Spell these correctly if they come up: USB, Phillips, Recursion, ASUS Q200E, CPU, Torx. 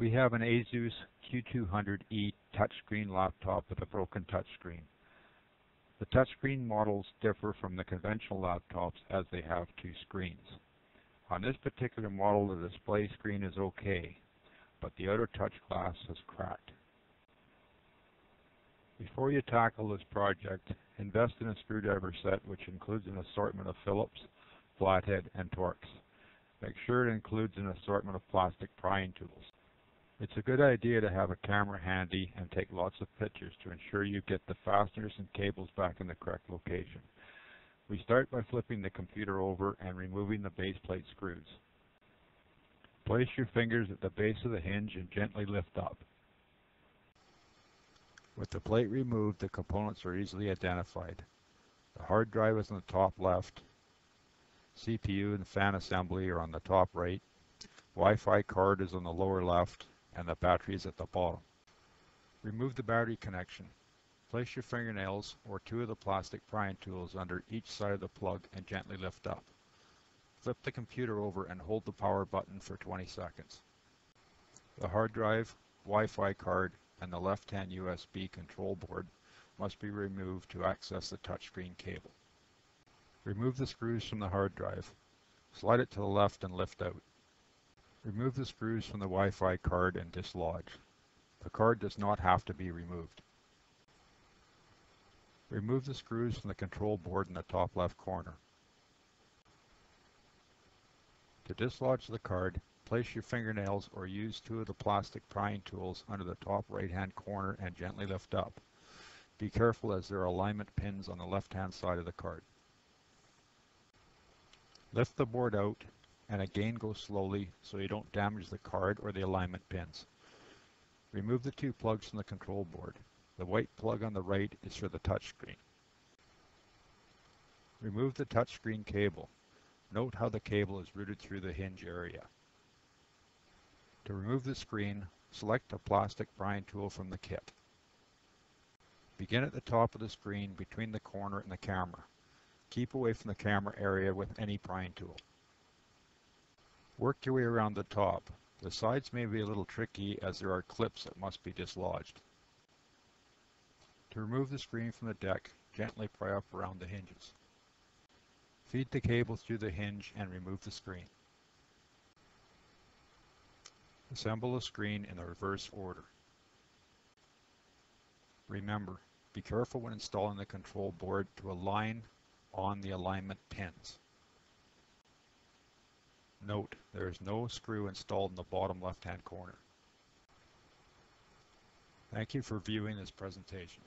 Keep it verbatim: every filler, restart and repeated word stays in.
We have an ASUS Q two hundred E touchscreen laptop with a broken touchscreen. The touchscreen models differ from the conventional laptops as they have two screens. On this particular model, the display screen is okay, but the outer touch glass is cracked. Before you tackle this project, invest in a screwdriver set which includes an assortment of Phillips, flathead, and Torx. Make sure it includes an assortment of plastic prying tools. It's a good idea to have a camera handy and take lots of pictures to ensure you get the fasteners and cables back in the correct location. We start by flipping the computer over and removing the base plate screws. Place your fingers at the base of the hinge and gently lift up. With the plate removed, the components are easily identified. The hard drive is on the top left, C P U and fan assembly are on the top right, Wi-Fi card is on the lower left, and the battery is at the bottom. Remove the battery connection. Place your fingernails or two of the plastic prying tools under each side of the plug and gently lift up. Flip the computer over and hold the power button for twenty seconds. The hard drive, Wi-Fi card, and the left-hand U S B control board must be removed to access the touchscreen cable. Remove the screws from the hard drive. Slide it to the left and lift out. Remove the screws from the Wi-Fi card and dislodge. The card does not have to be removed. Remove the screws from the control board in the top left corner. To dislodge the card, place your fingernails or use two of the plastic prying tools under the top right-hand corner and gently lift up. Be careful as there are alignment pins on the left-hand side of the card. Lift the board out and again go slowly so you don't damage the card or the alignment pins. Remove the two plugs from the control board. The white plug on the right is for the touchscreen. Remove the touchscreen cable. Note how the cable is routed through the hinge area. To remove the screen, select a plastic prying tool from the kit. Begin at the top of the screen between the corner and the camera. Keep away from the camera area with any prying tool. Work your way around the top. The sides may be a little tricky as there are clips that must be dislodged. To remove the screen from the deck, gently pry up around the hinges. Feed the cable through the hinge and remove the screen. Assemble the screen in the reverse order. Remember, be careful when installing the control board to align on the alignment pins. Note, there is no screw installed in the bottom left-hand corner. Thank you for viewing this presentation.